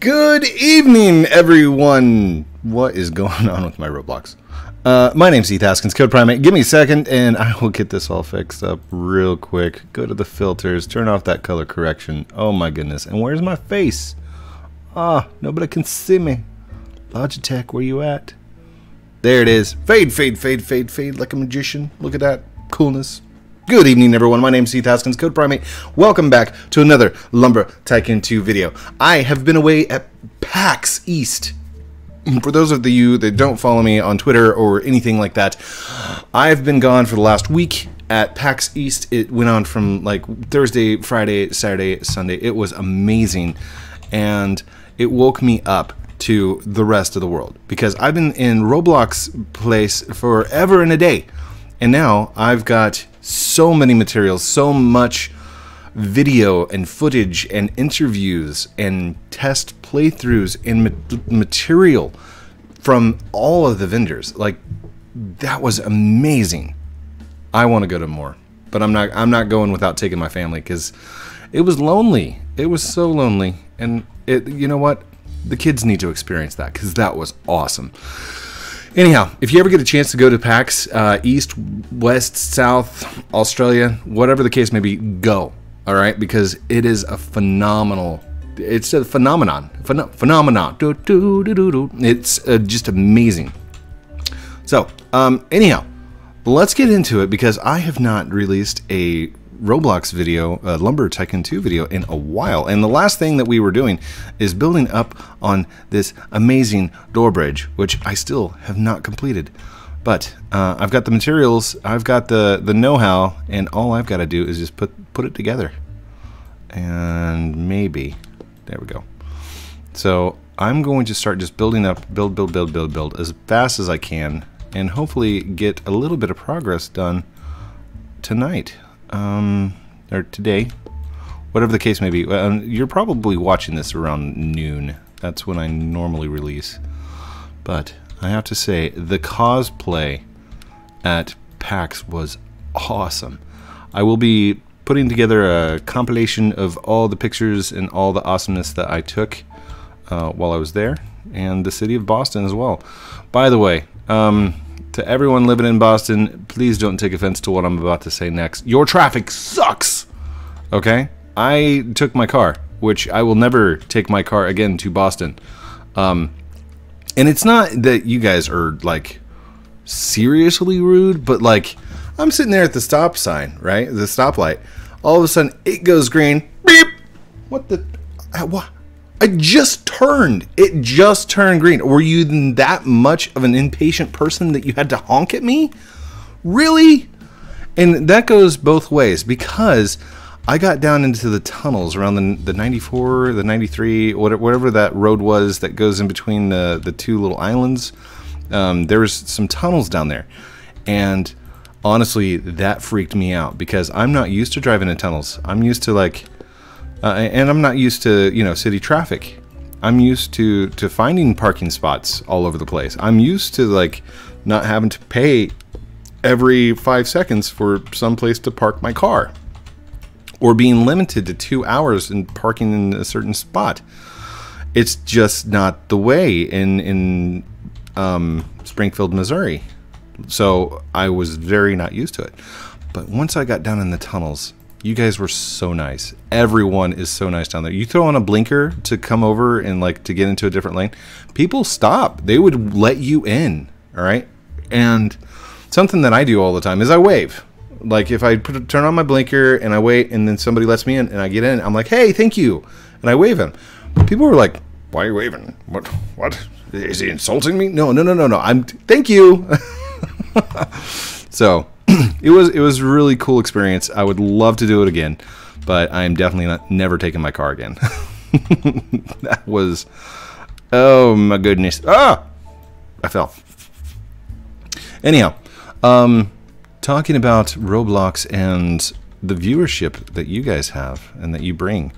Good evening, everyone. What is going on with my Roblox? My name's Heath Haskins, Code Primate. Give me a second and I will get this all fixed up real quick. Go to the filters, turn off that color correction. Oh my goodness. And where's my face? Ah, nobody can see me. Logitech, where you at? There it is. Fade, fade, fade, fade, fade like a magician. Look at that coolness. Good evening, everyone. My name is Heath Haskins, Code Primate. Welcome back to another Lumber Tycoon 2 video. I have been away at PAX East. For those of you that don't follow me on Twitter or anything like that, I've been gone for the last week. At PAX East, it went on from like Thursday, Friday, Saturday, Sunday. It was amazing, and it woke me up to the rest of the world because I've been in Roblox place forever and a day, and now I've got so many materials, so much video and footage and interviews and test playthroughs and material from all of the vendors. Like, that was amazing. I want to go to more, but I'm not going without taking my family because it was lonely. It was so lonely, and you know what? The kids need to experience that because that was awesome. Anyhow, if you ever get a chance to go to PAX, East, West, South, Australia, whatever the case may be, go. All right, because it is a phenomenal. It's a phenomenon. Phenomenon. It's just amazing. So, anyhow, let's get into it because I have not released a Roblox video, Lumber Tycoon 2 video, in a while, and the last thing that we were doing is building up on this amazing door bridge, which I still have not completed, but I've got the materials, I've got the know-how, and all I've got to do is just put it together, and maybe there we go. So I'm going to start just building up, build as fast as I can, and hopefully get a little bit of progress done tonight. Or today, whatever the case may be. You're probably watching this around noon. That's when I normally release. But I have to say, the cosplay at PAX was awesome. I will be putting together a compilation of all the pictures and all the awesomeness that I took while I was there, and the city of Boston as well. By the way, to everyone living in Boston, please don't take offense to what I'm about to say next. Your traffic sucks! Okay? I took my car, which I will never take my car again to Boston. And it's not that you guys are, like, seriously rude, but, like, I'm sitting there at the stop sign, right? The stoplight. All of a sudden, it goes green. Beep! What the... What? I just turned. It just turned green. Were you that much of an impatient person that you had to honk at me? Really? And that goes both ways because I got down into the tunnels around the 94, the 93, whatever that road was that goes in between the two little islands. There was some tunnels down there. And honestly, that freaked me out because I'm not used to driving in tunnels. I'm used to, like... and I'm not used to, you know, city traffic. I'm used to finding parking spots all over the place. I'm used to, like, not having to pay every 5 seconds for some place to park my car, or being limited to 2 hours in parking in a certain spot. It's just not the way in Springfield, Missouri. So I was very not used to it. But once I got down in the tunnels, you guys were so nice. Everyone is so nice down there. You throw on a blinker to come over and, like, to get into a different lane, people stop. They would let you in, all right? And something that I do all the time is I wave. Like, if I turn on my blinker and I wait and then somebody lets me in and I get in, I'm like, hey, thank you, and I wave him. People were like, why are you waving? What? Is he insulting me? No. Thank you. So... It was a really cool experience. I would love to do it again, but I'm definitely never taking my car again. That was, oh my goodness. Ah! I fell. Anyhow, talking about Roblox and the viewership that you guys have and that you bring.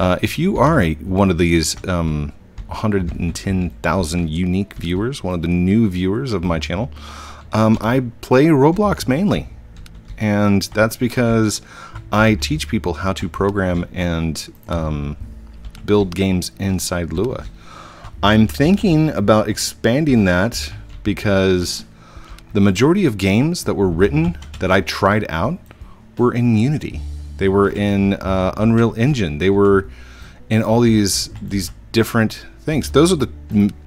If you are one of these 110,000 unique viewers, one of the new viewers of my channel, I play Roblox mainly, and that's because I teach people how to program and build games inside Lua. I'm thinking about expanding that because the majority of games that were written that I tried out were in Unity. They were in Unreal Engine. They were in all these different things. Those are the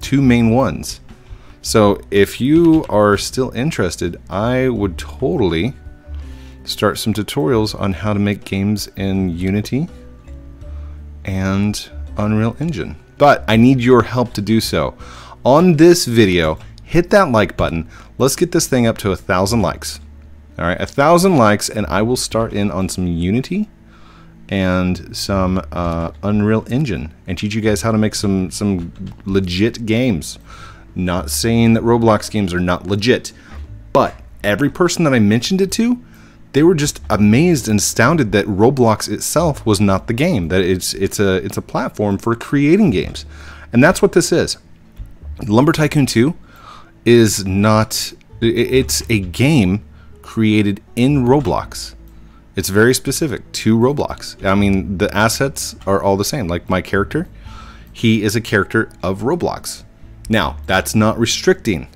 two main ones. So if you are still interested, I would totally start some tutorials on how to make games in Unity and Unreal Engine. But I need your help to do so. On this video, hit that like button. Let's get this thing up to 1,000 likes. All right, 1,000 likes, and I will start in on some Unity and some Unreal Engine and teach you guys how to make some legit games. Not saying that Roblox games are not legit, but every person that I mentioned it to, they were just amazed and astounded that Roblox itself was not the game, that it's a platform for creating games. And that's what this is. Lumber Tycoon 2 is not, it's a game created in Roblox. It's very specific to Roblox. I mean, the assets are all the same. Like my character, he is a character of Roblox. Now, that's not restricting.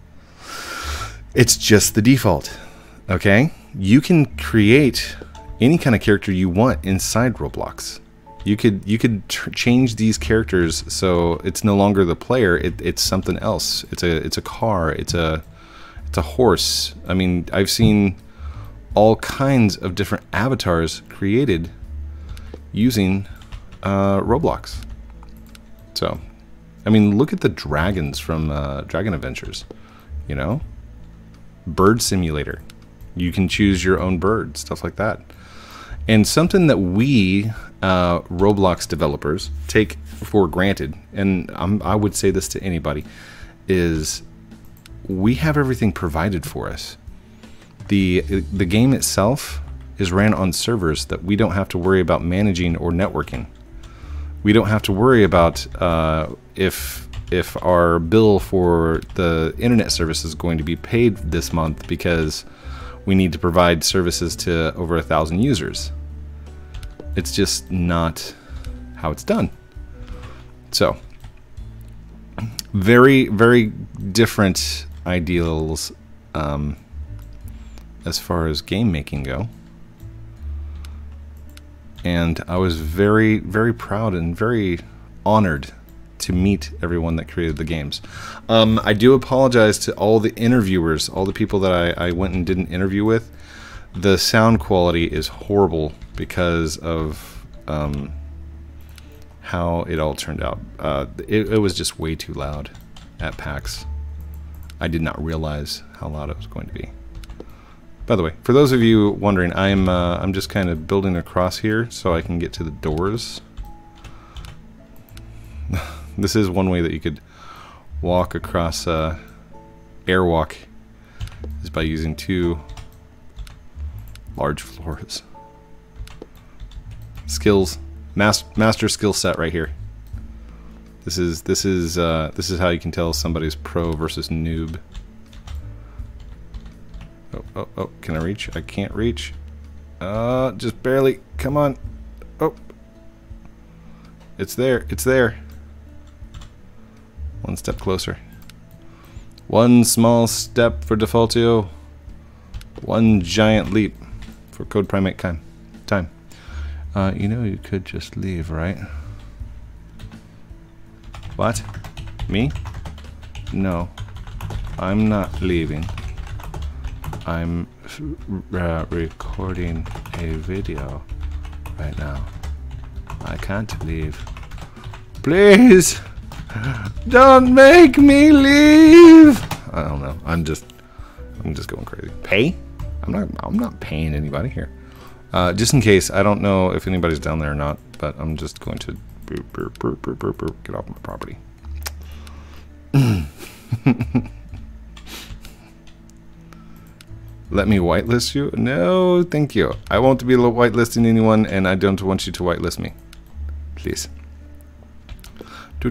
It's just the default, okay? You can create any kind of character you want inside Roblox. You could change these characters so it's no longer the player, it's something else. It's a car, it's a horse. I mean, I've seen all kinds of different avatars created using Roblox. So, I mean, look at the dragons from Dragon Adventures, you know? Bird Simulator. You can choose your own bird, stuff like that. And something that we Roblox developers take for granted, and I would say this to anybody, is we have everything provided for us. The game itself is ran on servers that we don't have to worry about managing or networking. We don't have to worry about if our bill for the internet service is going to be paid this month because we need to provide services to over 1,000 users. It's just not how it's done. So, very, very different ideals as far as game making go. And I was very, very proud and very honored to meet everyone that created the games. I do apologize to all the interviewers, all the people that I went and did an interview with. The sound quality is horrible because of how it all turned out. It was just way too loud at PAX. I did not realize how loud it was going to be. By the way, for those of you wondering, I'm just kind of building across here so I can get to the doors. This is one way that you could walk across airwalk, is by using two large floors. Skills, master skill set right here. This is how you can tell somebody's pro versus noob. Oh, can I reach? I can't reach. Just barely. Come on. Oh. It's there. It's there. One step closer. One small step for Defaultio. One giant leap for CodePrime8 time. You know you could just leave, right? What? Me? No. I'm not leaving. I'm recording a video right now. I can't leave. Please! Don't make me leave! I don't know. I'm just going crazy. Pay? I'm not paying anybody here. Just in case, I don't know if anybody's down there or not, but I'm just going to get off my property. Let me whitelist you? No, thank you. I won't be whitelisting anyone, and I don't want you to whitelist me. Please. I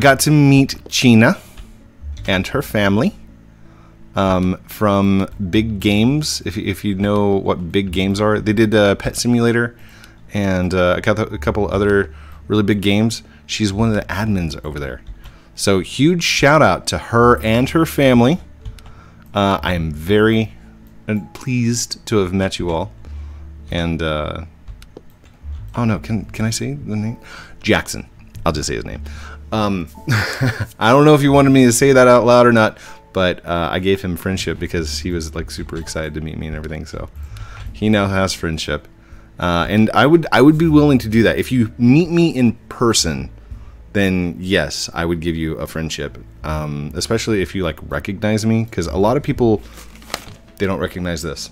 got to meet Chyna and her family from Big Games. If you know what Big Games are, they did Pet Simulator and a couple other really big games. She's one of the admins over there. So huge shout out to her and her family. I'm very pleased to have met you all. And oh no, can I say the name? Jackson. I'll just say his name. I don't know if you wanted me to say that out loud or not, but I gave him friendship because he was like super excited to meet me and everything. So he now has friendship, and I would be willing to do that. If you meet me in person, then yes, I would give you a friendship, especially if you like recognize me, because a lot of people, they don't recognize this.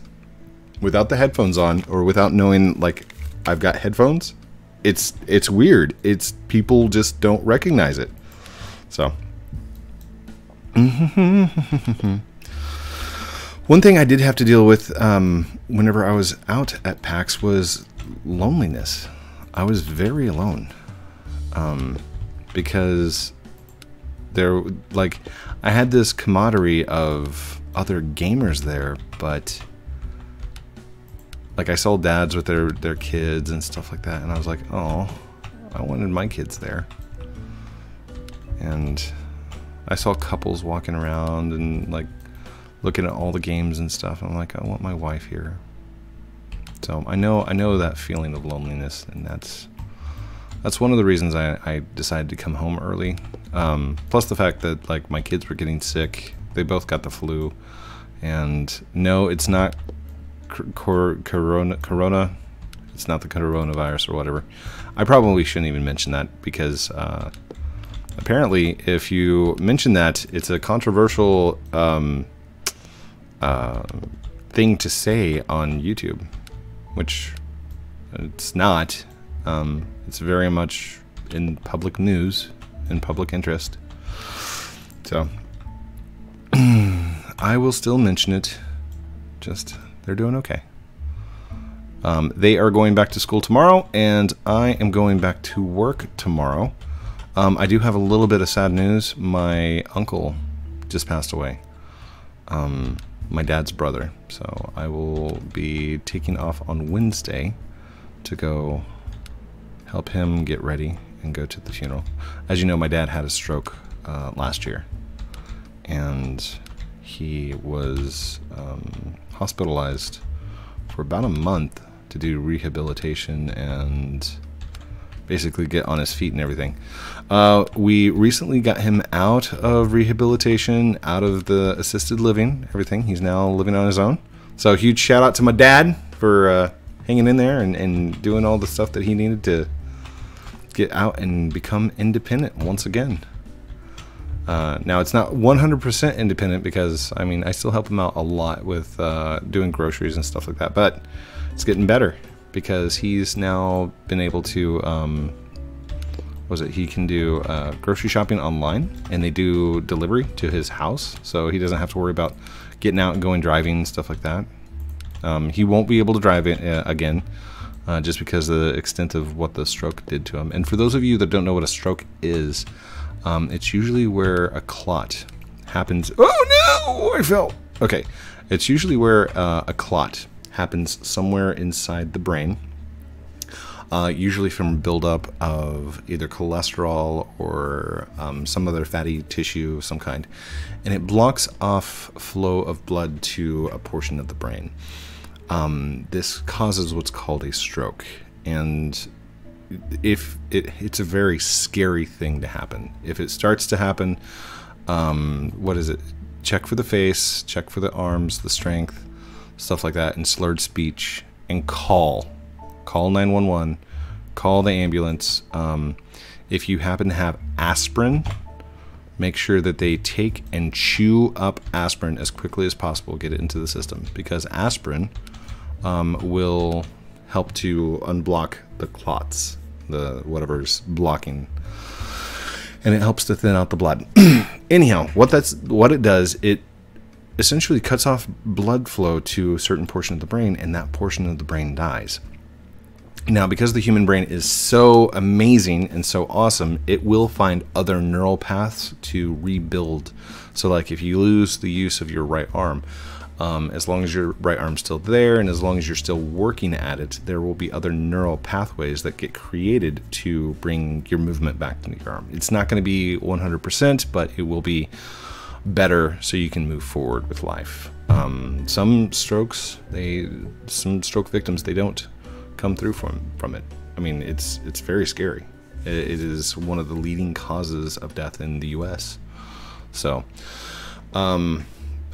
Without the headphones on or without knowing like I've got headphones, it's weird. It's people just don't recognize it. So one thing I did have to deal with whenever I was out at PAX was loneliness. I was very alone because there, like, I had this camaraderie of other gamers there, but like I saw dads with their kids and stuff like that, and I was like, oh, I wanted my kids there. And I saw couples walking around and like looking at all the games and stuff, and I'm like, I want my wife here. So I know that feeling of loneliness, and that's one of the reasons I decided to come home early. Plus the fact that like my kids were getting sick. They both got the flu, and no, it's not corona, it's not the coronavirus or whatever. I probably shouldn't even mention that, because apparently if you mention that, it's a controversial thing to say on YouTube, which it's not. It's very much in public news, in public interest, so I will still mention it. Just, they're doing okay. They are going back to school tomorrow, and I am going back to work tomorrow. I do have a little bit of sad news. My uncle just passed away, my dad's brother. So I will be taking off on Wednesday to go help him get ready and go to the funeral. As you know, my dad had a stroke last year, and he was hospitalized for about a month to do rehabilitation and basically get on his feet and everything. We recently got him out of rehabilitation, out of the assisted living, everything. He's now living on his own. So huge shout out to my dad for hanging in there and doing all the stuff that he needed to get out and become independent once again. Now, it's not 100% independent, because, I mean, I still help him out a lot with doing groceries and stuff like that, but it's getting better because he's now been able to, he can do grocery shopping online, and they do delivery to his house, so he doesn't have to worry about getting out and going driving and stuff like that. He won't be able to drive again just because of the extent of what the stroke did to him. And for those of you that don't know what a stroke is, it's usually where a clot happens. Oh no, I fell. Okay, it's usually where a clot happens somewhere inside the brain, usually from buildup of either cholesterol or some other fatty tissue of some kind, and it blocks off flow of blood to a portion of the brain. This causes what's called a stroke, and it's a very scary thing to happen. If it starts to happen, what is it? Check for the face, check for the arms, the strength, stuff like that, and slurred speech, and call 911, call the ambulance. If you happen to have aspirin, make sure that they take and chew up aspirin as quickly as possible, get it into the system, because aspirin will help to unblock the clots, the whatever's blocking, and it helps to thin out the blood. Anyhow, what it does, it essentially cuts off blood flow to a certain portion of the brain, and that portion of the brain dies. Now, because the human brain is so amazing and so awesome, it will find other neural paths to rebuild. So like if you lose the use of your right arm, As long as your right arm's still there and as long as you're still working at it, there will be other neural pathways that get created to bring your movement back to your arm. It's not going to be 100%, but it will be better so you can move forward with life. Some stroke victims, they don't come through from it. I mean, it's very scary. It is one of the leading causes of death in the US. So, I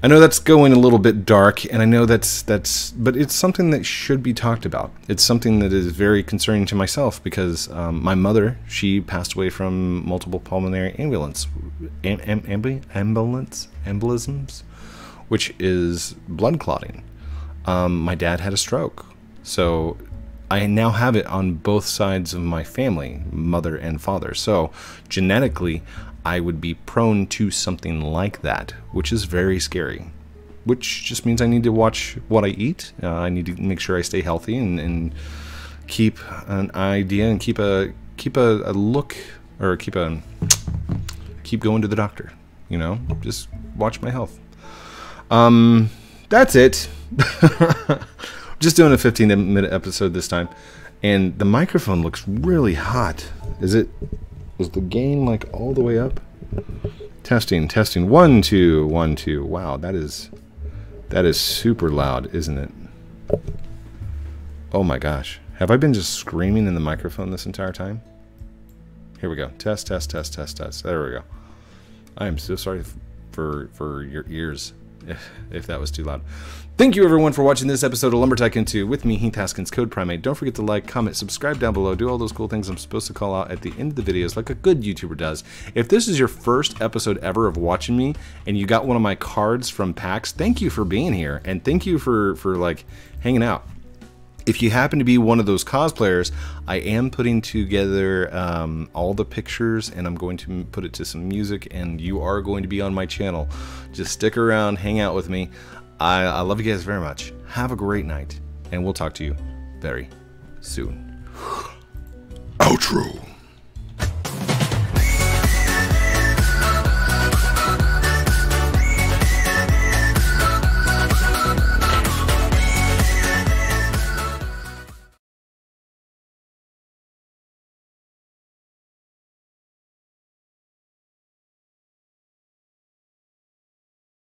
know that's going a little bit dark, and I know but it's something that should be talked about. It's something that is very concerning to myself because my mother, she passed away from multiple pulmonary embolisms, which is blood clotting. My dad had a stroke, so I now have it on both sides of my family, mother and father. So genetically, I would be prone to something like that, which is very scary, which just means I need to watch what I eat. I need to make sure I stay healthy and keep an idea and keep a look, or keep going to the doctor, you know, just watch my health. That's it. Just doing a 15-minute episode this time, and the microphone looks really hot. Is the gain like all the way up? Testing, testing. 1, 2, 1, 2. Wow, that is super loud, isn't it? Oh my gosh. Have I been just screaming in the microphone this entire time? Here we go. Test, test, test, test, test. There we go. I am so sorry for your ears if that was too loud. Thank you everyone for watching this episode of Lumber Tycoon 2 with me, Heath Haskins, Code Primate. Don't forget to like, comment, subscribe down below, do all those cool things I'm supposed to call out at the end of the videos like a good YouTuber does. If this is your first episode ever of watching me and you got one of my cards from PAX, thank you for being here and thank you for like hanging out. If you happen to be one of those cosplayers, I am putting together all the pictures, and I'm going to put it to some music, and you are going to be on my channel. Just stick around, hang out with me. I love you guys very much. Have a great night, and we'll talk to you very soon. Outro.